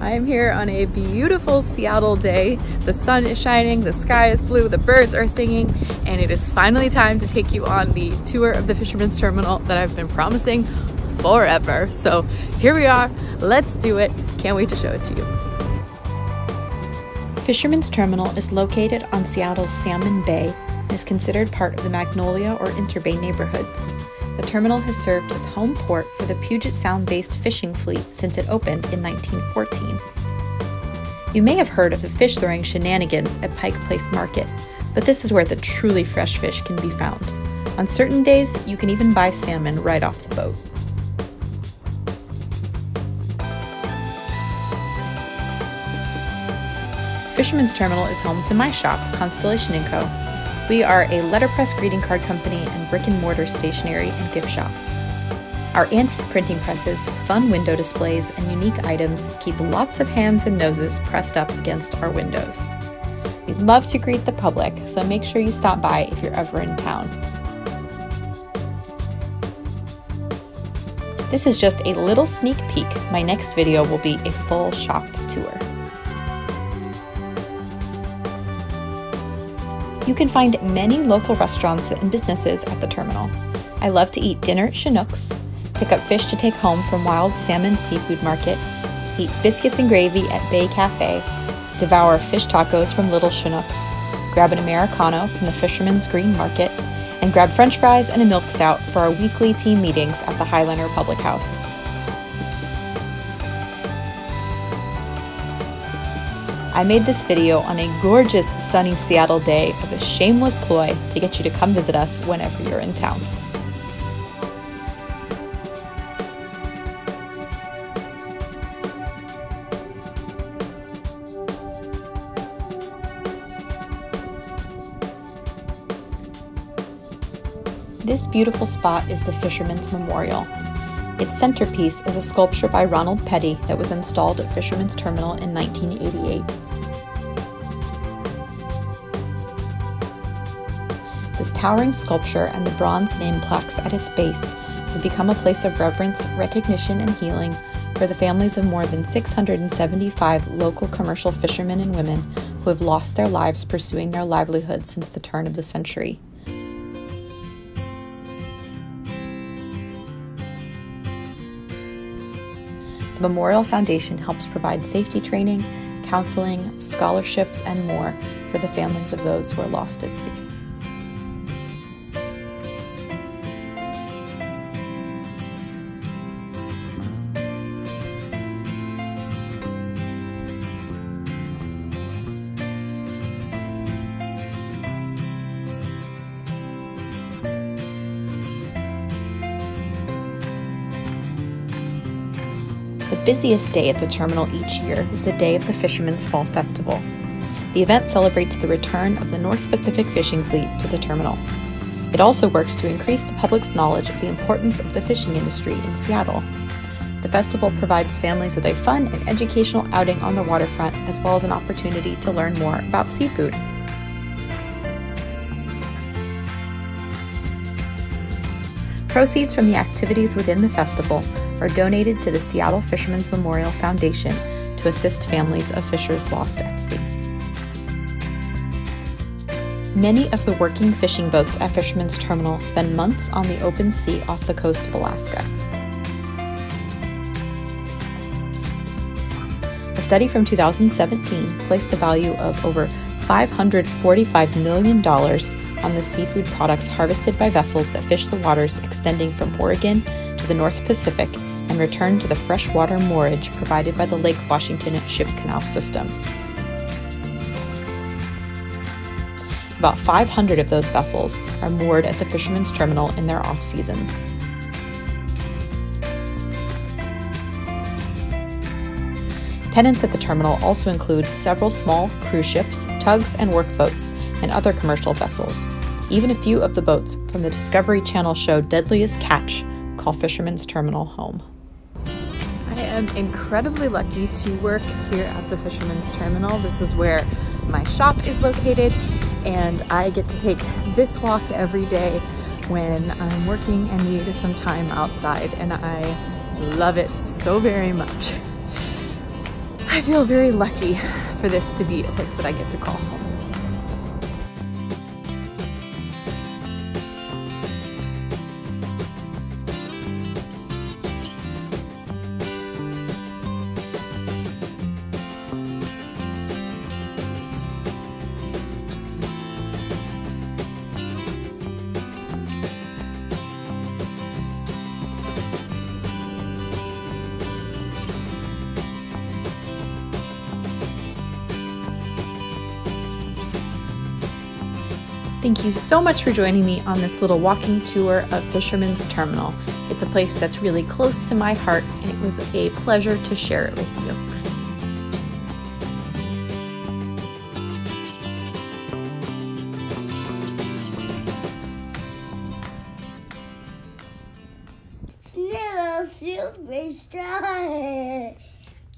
I am here on a beautiful Seattle day. The sun is shining, the sky is blue, the birds are singing, and it is finally time to take you on the tour of the Fishermen's Terminal that I've been promising forever. So here we are, let's do it. Can't wait to show it to you. Fishermen's Terminal is located on Seattle's Salmon Bay and is considered part of the Magnolia or Interbay neighborhoods. The terminal has served as home port for the Puget Sound-based fishing fleet since it opened in 1914. You may have heard of the fish throwing shenanigans at Pike Place Market, but this is where the truly fresh fish can be found. On certain days, you can even buy salmon right off the boat. Fishermen's Terminal is home to my shop, Constellation & Co. We are a letterpress, greeting card company, and brick-and-mortar stationery and gift shop. Our antique printing presses, fun window displays, and unique items keep lots of hands and noses pressed up against our windows. We'd love to greet the public, so make sure you stop by if you're ever in town. This is just a little sneak peek. My next video will be a full shop tour. You can find many local restaurants and businesses at the terminal. I love to eat dinner at Chinooks, pick up fish to take home from Wild Salmon Seafood Market, eat biscuits and gravy at Bay Cafe, devour fish tacos from Little Chinooks, grab an Americano from the Fisherman's Green Market, and grab French fries and a milk stout for our weekly team meetings at the Highlander Public House. I made this video on a gorgeous sunny Seattle day as a shameless ploy to get you to come visit us whenever you're in town. This beautiful spot is the Fisherman's Memorial. Its centerpiece is a sculpture by Ronald Petty that was installed at Fishermen's Terminal in 1988. This towering sculpture and the bronze name plaques at its base have become a place of reverence, recognition, and healing for the families of more than 675 local commercial fishermen and women who have lost their lives pursuing their livelihood since the turn of the century. The Memorial Foundation helps provide safety training, counseling, scholarships, and more for the families of those who are lost at sea. The busiest day at the terminal each year is the day of the Fisherman's Fall Festival. The event celebrates the return of the North Pacific fishing fleet to the terminal. It also works to increase the public's knowledge of the importance of the fishing industry in Seattle. The festival provides families with a fun and educational outing on the waterfront, as well as an opportunity to learn more about seafood. Proceeds from the activities within the festival are donated to the Seattle Fishermen's Memorial Foundation to assist families of fishers lost at sea. Many of the working fishing boats at Fishermen's Terminal spend months on the open sea off the coast of Alaska. A study from 2017 placed a value of over $545 million on the seafood products harvested by vessels that fish the waters extending from Oregon to the North Pacific and return to the freshwater moorage provided by the Lake Washington Ship Canal System. About 500 of those vessels are moored at the Fishermen's Terminal in their off-seasons. Tenants at the terminal also include several small cruise ships, tugs, and workboats, and other commercial vessels. Even a few of the boats from the Discovery Channel show Deadliest Catch call Fishermen's Terminal home. I am incredibly lucky to work here at the Fishermen's Terminal. This is where my shop is located, and I get to take this walk every day when I'm working and need some time outside, and I love it so very much. I feel very lucky for this to be a place that I get to call home. Thank you so much for joining me on this little walking tour of Fishermen's Terminal. It's a place that's really close to my heart, and it was a pleasure to share it with you. Snowshoe, we started.